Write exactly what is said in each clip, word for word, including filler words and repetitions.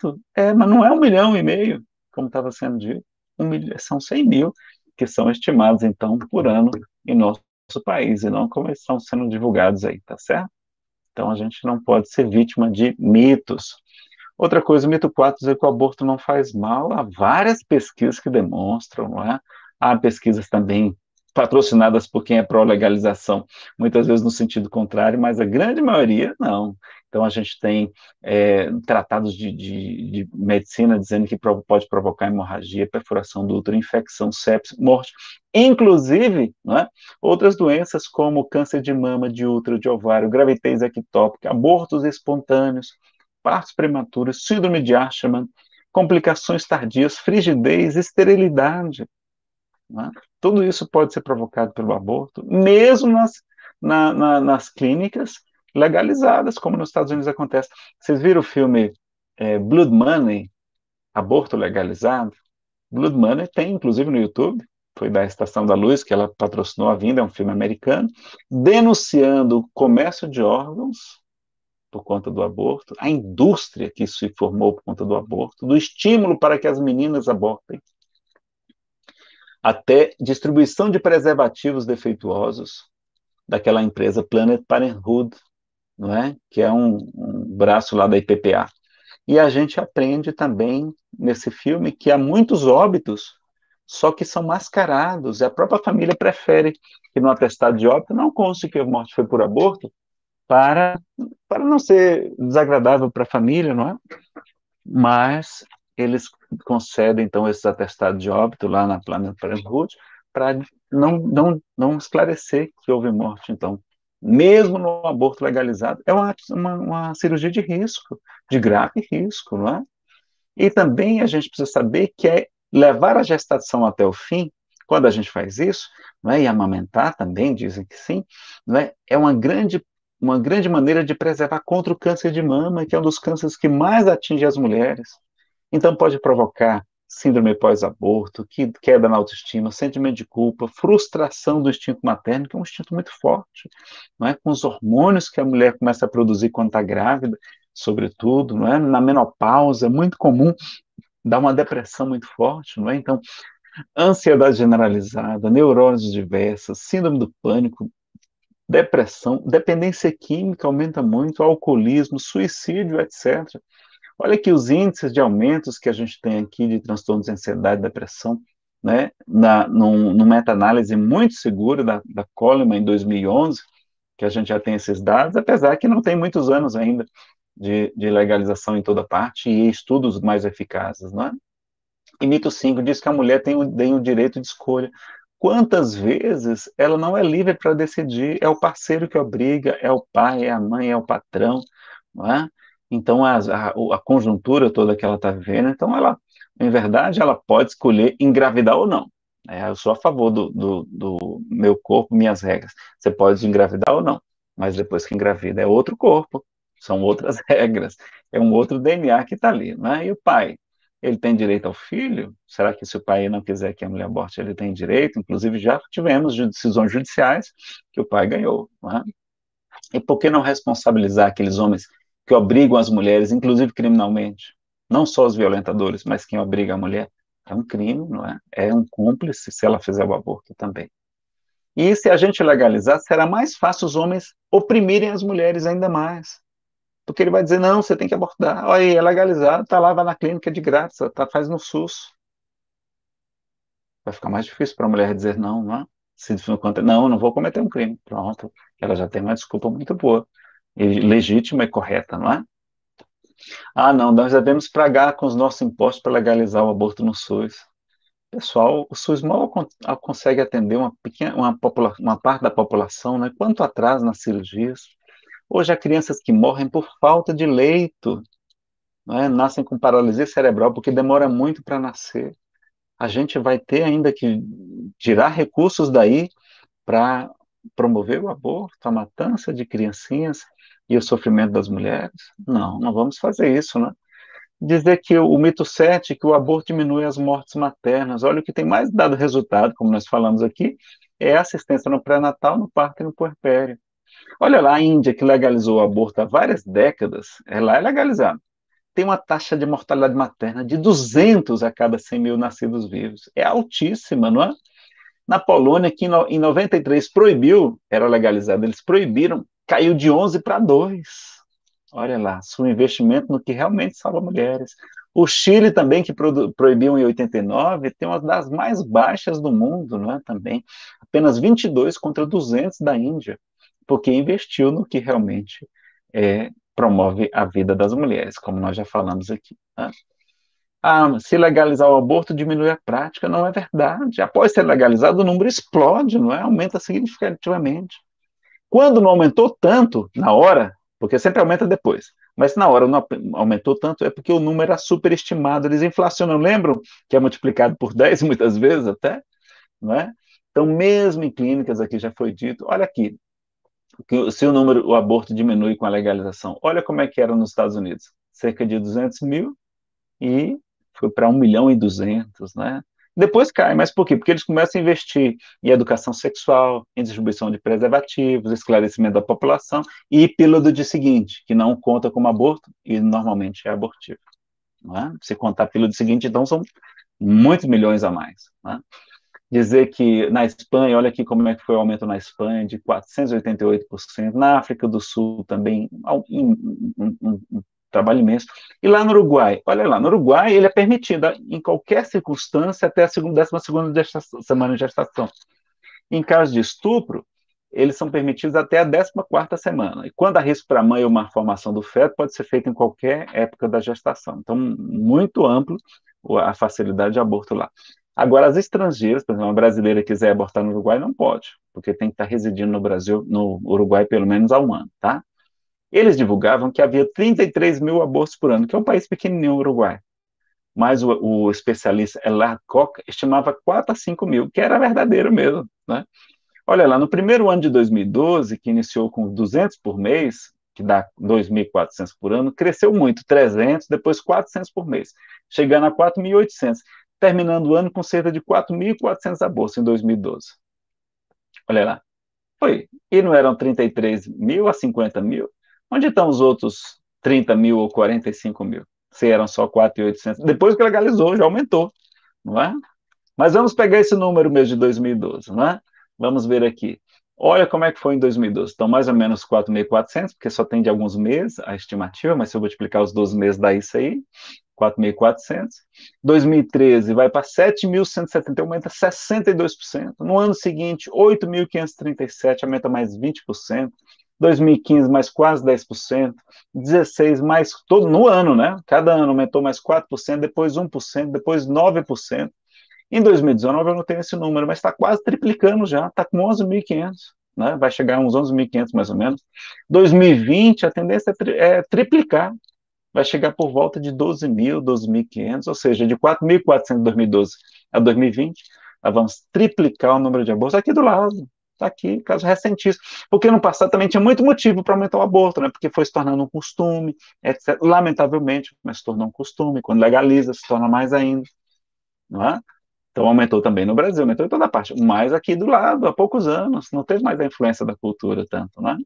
tudo. É, mas não é um milhão e meio, como estava sendo dito. Um milhão, são cem mil que são estimados, então, por ano em nosso país, e não como eles estão sendo divulgados aí, tá certo? Então, a gente não pode ser vítima de mitos. Outra coisa, o mito quatro, dizer que o aborto não faz mal. Há várias pesquisas que demonstram, não é? Há pesquisas também patrocinadas por quem é pró-legalização, muitas vezes no sentido contrário, mas a grande maioria não. Então a gente tem é, tratados de, de, de medicina dizendo que pode provocar hemorragia, perfuração do útero, infecção, sepsis, morte, inclusive, né, outras doenças como câncer de mama, de útero, de ovário, gravidez ectópica, abortos espontâneos, partos prematuros, síndrome de Asherman, complicações tardias, frigidez, esterilidade. É? Tudo isso pode ser provocado pelo aborto, mesmo nas, na, na, nas clínicas legalizadas, como nos Estados Unidos acontece. Vocês viram o filme é, Blood Money, aborto legalizado? Blood Money tem, inclusive, no YouTube, foi da Estação da Luz, que ela patrocinou a vinda, é um filme americano, denunciando o comércio de órgãos por conta do aborto, a indústria que se formou por conta do aborto, do estímulo para que as meninas abortem, até distribuição de preservativos defeituosos daquela empresa Planet Parenthood, não é? Que é um, um braço lá da I P P A. E a gente aprende também nesse filme que há muitos óbitos, só que são mascarados, e a própria família prefere que no atestado de óbito não conste que a morte foi por aborto, para, para não ser desagradável para a família, não é? Mas eles concedem, então, esses atestados de óbito lá na Planet Parenthood para não, não, não esclarecer que houve morte, então. Mesmo no aborto legalizado, é uma, uma, uma cirurgia de risco, de grave risco, não é? E também a gente precisa saber que é levar a gestação até o fim, quando a gente faz isso, não é? E amamentar também, dizem que sim, não é? É uma grande, uma grande maneira de preservar contra o câncer de mama, que é um dos cânceres que mais atinge as mulheres. Então pode provocar síndrome pós-aborto, queda na autoestima, sentimento de culpa, frustração do instinto materno, que é um instinto muito forte, não é? Com os hormônios que a mulher começa a produzir quando está grávida, sobretudo, não é? Na menopausa, é muito comum dar uma depressão muito forte, não é? Então, ansiedade generalizada, neuroses diversas, síndrome do pânico, depressão, dependência química aumenta muito, alcoolismo, suicídio, etcétera. Olha que os índices de aumentos que a gente tem aqui de transtornos de ansiedade e depressão, né, na, num, numa meta-análise muito segura da, da Colima em dois mil e onze, que a gente já tem esses dados, apesar que não tem muitos anos ainda de, de legalização em toda parte e estudos mais eficazes, né? E mito cinco diz que a mulher tem o, tem o direito de escolha. Quantas vezes ela não é livre para decidir? É o parceiro que obriga, é o pai, é a mãe, é o patrão, não é? Então, a, a, a conjuntura toda que ela está vivendo, então, ela, em verdade, ela pode escolher engravidar ou não. É, eu sou a favor do, do, do meu corpo, minhas regras. Você pode engravidar ou não, mas depois que engravida é outro corpo, são outras regras, é um outro D N A que está ali, né? E o pai, ele tem direito ao filho? Será que se o pai não quiser que a mulher aborte, ele tem direito? Inclusive, já tivemos decisões judiciais que o pai ganhou, né? E por que não responsabilizar aqueles homens que obrigam as mulheres, inclusive criminalmente, não só os violentadores, mas quem obriga a mulher, é um crime, não é? É um cúmplice se ela fizer o aborto também. E se a gente legalizar, será mais fácil os homens oprimirem as mulheres ainda mais, porque ele vai dizer, não, você tem que abortar, olha aí, é legalizado, tá lá, vai na clínica de graça, tá, faz no SUS. Vai ficar mais difícil para a mulher dizer não, não é? Se conta, não, eu não vou cometer um crime, pronto, ela já tem uma desculpa muito boa, legítima e correta, não é? Ah, não, nós devemos pagar com os nossos impostos para legalizar o aborto no SUS. Pessoal, o SUS mal consegue atender uma, pequena, uma, popula- uma parte da população, né? Quanto atrás nas cirurgias? Hoje há crianças que morrem por falta de leito, né? Nascem com paralisia cerebral porque demora muito para nascer. A gente vai ter ainda que tirar recursos daí para promover o aborto, a matança de criancinhas e o sofrimento das mulheres? Não, não vamos fazer isso, né? Dizer que o, o mito sete, que o aborto diminui as mortes maternas. Olha, o que tem mais dado resultado, como nós falamos aqui, é a assistência no pré-natal, no parto e no puerpério. Olha lá, a Índia, que legalizou o aborto há várias décadas, ela é legalizada, tem uma taxa de mortalidade materna de duzentos a cada cem mil nascidos vivos. É altíssima, não é? Na Polônia, que em noventa e três proibiu, era legalizado, eles proibiram, caiu de onze para dois. Olha lá, seu investimento no que realmente salva mulheres. O Chile também, que proibiu em oitenta e nove, tem uma das mais baixas do mundo, não é? Também, apenas vinte e dois contra duzentos da Índia, porque investiu no que realmente é, promove a vida das mulheres, como nós já falamos aqui. Né? Ah, se legalizar o aborto, diminui a prática. Não é verdade. Após ser legalizado, o número explode, não é? Aumenta significativamente. Quando não aumentou tanto, na hora, porque sempre aumenta depois, mas na hora não aumentou tanto, é porque o número era superestimado, eles inflacionam, lembram? Que é multiplicado por dez, muitas vezes até, não é? Então, mesmo em clínicas, aqui já foi dito, olha aqui, que se o número, o aborto diminui com a legalização, olha como é que era nos Estados Unidos, cerca de duzentos mil, e foi para um milhão e duzentos, né? Depois cai, mas por quê? Porque eles começam a investir em educação sexual, em distribuição de preservativos, esclarecimento da população e pílula do dia seguinte, que não conta como aborto e normalmente é abortivo. Não é? Se contar pílula do dia seguinte, então são muitos milhões a mais. Não é? Dizer que na Espanha, olha aqui como é que foi o aumento na Espanha, de quatrocentos e oitenta e oito por cento, na África do Sul também, um, um, um, um trabalho imenso. E lá no Uruguai, olha lá, no Uruguai ele é permitido em qualquer circunstância até a décima segunda gestação, semana de gestação. Em caso de estupro, eles são permitidos até a décima quarta semana. E quando há risco para a mãe ou uma formação do feto, pode ser feito em qualquer época da gestação. Então, muito amplo a facilidade de aborto lá. Agora, as estrangeiras, por exemplo, uma brasileira quiser abortar no Uruguai, não pode, porque tem que estar residindo no Brasil, no Uruguai, pelo menos há um ano, tá? Eles divulgavam que havia trinta e três mil abortos por ano, que é um país pequenininho, o Uruguai. Mas o, o especialista Elard Koch estimava quatro a cinco mil, que era verdadeiro mesmo, né? Olha lá, no primeiro ano de dois mil e doze, que iniciou com duzentos por mês, que dá dois mil e quatrocentos por ano, cresceu muito, trezentos, depois quatrocentos por mês, chegando a quatro mil e oitocentos, terminando o ano com cerca de quatro mil e quatrocentos abortos em dois mil e doze. Olha lá. Foi. E não eram trinta e três mil a cinquenta mil? Onde estão os outros trinta mil ou quarenta e cinco mil? Se eram só quatro mil e oitocentos. Depois que legalizou, já aumentou, não é? Mas vamos pegar esse número mesmo de dois mil e doze, não é? Vamos ver aqui. Olha como é que foi em dois mil e doze. Então, mais ou menos quatro mil e quatrocentos, porque só tem de alguns meses a estimativa, mas se eu multiplicar os doze meses, dá isso aí, quatro mil e quatrocentos. dois mil e treze vai para sete mil cento e setenta, aumenta sessenta e dois por cento. No ano seguinte, oito mil quinhentos e trinta e sete, aumenta mais vinte por cento. dois mil e quinze mais quase dez por cento, dezesseis mais, todo no ano, né? Cada ano aumentou mais quatro por cento, depois um por cento, depois nove por cento. Em dois mil e dezenove eu não tenho esse número, mas está quase triplicando já, está com onze mil e quinhentos, né? Vai chegar a uns onze mil e quinhentos mais ou menos. dois mil e vinte a tendência é, tri é triplicar, vai chegar por volta de doze mil, doze mil e quinhentos, ou seja, de quatro mil e quatrocentos em dois mil e doze a dois mil e vinte, nós vamos triplicar o número de abortos aqui do lado. Está aqui, caso recentíssimo, porque no passado também tinha muito motivo para aumentar o aborto, né? Porque foi se tornando um costume, etcétera. Lamentavelmente, mas se tornou um costume, quando legaliza, se torna mais ainda, não é? Então aumentou também no Brasil, aumentou em toda parte, mas aqui do lado, há poucos anos, não teve mais a influência da cultura tanto, né?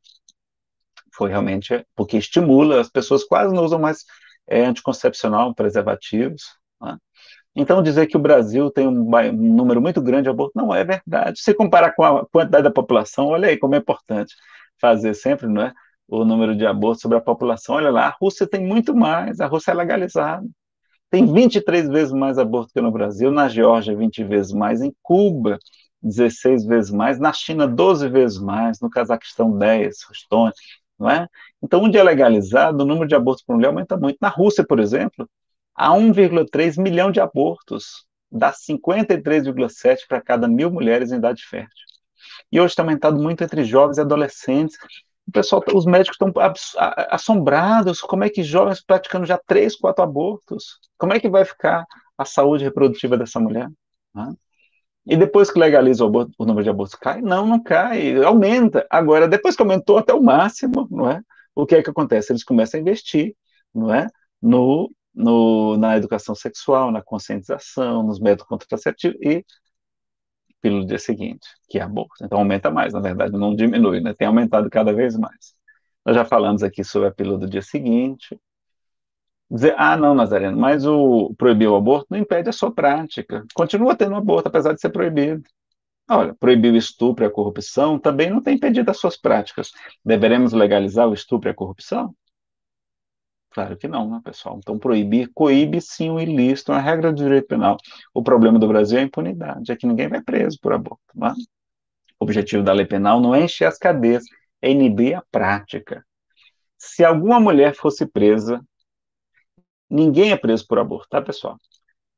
Foi realmente porque estimula, as pessoas quase não usam mais é, anticoncepcional, preservativos, não é? Então, dizer que o Brasil tem um, um número muito grande de aborto, não é verdade. Se comparar com a quantidade da população, olha aí como é importante fazer sempre, não é, o número de abortos sobre a população. Olha lá, a Rússia tem muito mais, a Rússia é legalizada. Tem vinte e três vezes mais aborto que no Brasil, na Geórgia vinte vezes mais, em Cuba dezesseis vezes mais, na China doze vezes mais, no Cazaquistão dez, Rostônia, não é? Então, onde é legalizado, o número de abortos por mulher aumenta muito. Na Rússia, por exemplo, há um vírgula três milhão de abortos, dá cinquenta e três vírgula sete para cada mil mulheres em idade fértil. E hoje está aumentado muito entre jovens e adolescentes. O pessoal, os médicos estão assombrados, como é que jovens praticando já três, quatro abortos? Como é que vai ficar a saúde reprodutiva dessa mulher? Né? E depois que legaliza o aborto, o número de abortos cai? Não, não cai, aumenta. Agora, depois que aumentou até o máximo, não é? O que é que acontece? Eles começam a investir, não é? No... No, na educação sexual, na conscientização, nos métodos contraceptivos e pelo dia seguinte, que é aborto. Então aumenta mais, na verdade, não diminui, né? Tem aumentado cada vez mais. Nós já falamos aqui sobre a pílula do dia seguinte. dizer, ah, não, Nazareno, mas o proibir o aborto não impede a sua prática. Continua tendo aborto, apesar de ser proibido. Olha, proibir o estupro e a corrupção também não tem impedido as suas práticas. Deveremos legalizar o estupro e a corrupção? Claro que não, né, pessoal? Então, proibir, coíbe sim o ilícito, é uma regra do direito penal. O problema do Brasil é a impunidade, é que ninguém vai preso por aborto. Não é? O objetivo da lei penal não é encher as cadeias, é inibir a prática. Se alguma mulher fosse presa, ninguém é preso por aborto, tá, pessoal?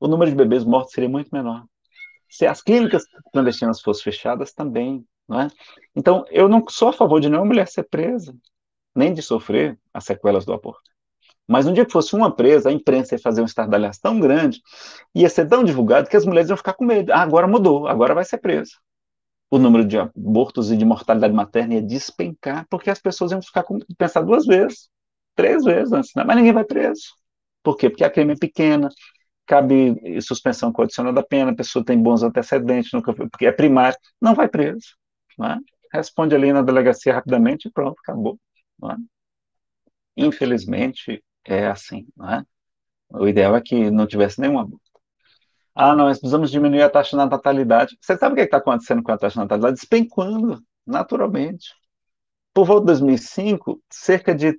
O número de bebês mortos seria muito menor. Se as clínicas clandestinas fossem fechadas, também, não é? Então, eu não sou a favor de nenhuma mulher ser presa, nem de sofrer as sequelas do aborto. Mas no dia que fosse uma presa, a imprensa ia fazer um estardalhaço tão grande, ia ser tão divulgado que as mulheres iam ficar com medo. Ah, agora mudou, agora vai ser presa. O número de abortos e de mortalidade materna ia despencar, porque as pessoas iam ficar com... pensar duas vezes, três vezes antes, né? Mas ninguém vai preso. Por quê? Porque a crime é pequena, cabe suspensão condicional da pena, a pessoa tem bons antecedentes, nunca... porque é primário, não vai preso. Não é? Responde ali na delegacia rapidamente e pronto, acabou. Não é? Infelizmente, é assim, não é? O ideal é que não tivesse nenhum aborto. Ah, não, nós precisamos diminuir a taxa de natalidade. Você sabe o que está acontecendo com a taxa de natalidade? Despencando, naturalmente. Por volta de dois mil e cinco, cerca de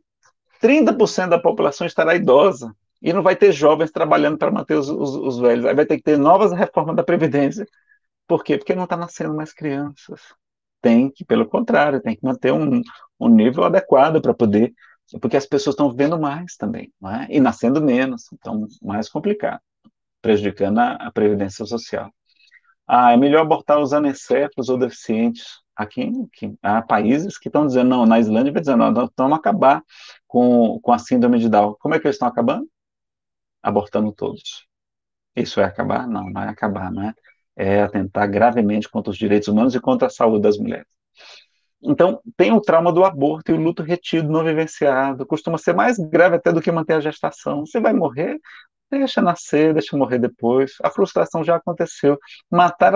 trinta por cento da população estará idosa e não vai ter jovens trabalhando para manter os, os, os velhos. Aí vai ter que ter novas reformas da Previdência. Por quê? Porque não está nascendo mais crianças. Tem que, pelo contrário, tem que manter um, um nível adequado para poder... Porque as pessoas estão vivendo mais também, não é? E nascendo menos, então mais complicado, prejudicando a, a previdência social. Ah, é melhor abortar os anencefos ou deficientes. Aqui, aqui há países que estão dizendo, não, na Islândia vai dizendo, não, nós vamos acabar com, com a síndrome de Down. Como é que eles estão acabando? Abortando todos. Isso é acabar? Não, não é acabar, não é? É atentar gravemente contra os direitos humanos e contra a saúde das mulheres. Então, tem o trauma do aborto e o luto retido, não vivenciado. Costuma ser mais grave até do que manter a gestação. Você vai morrer, deixa nascer, deixa morrer depois. A frustração já aconteceu. Matar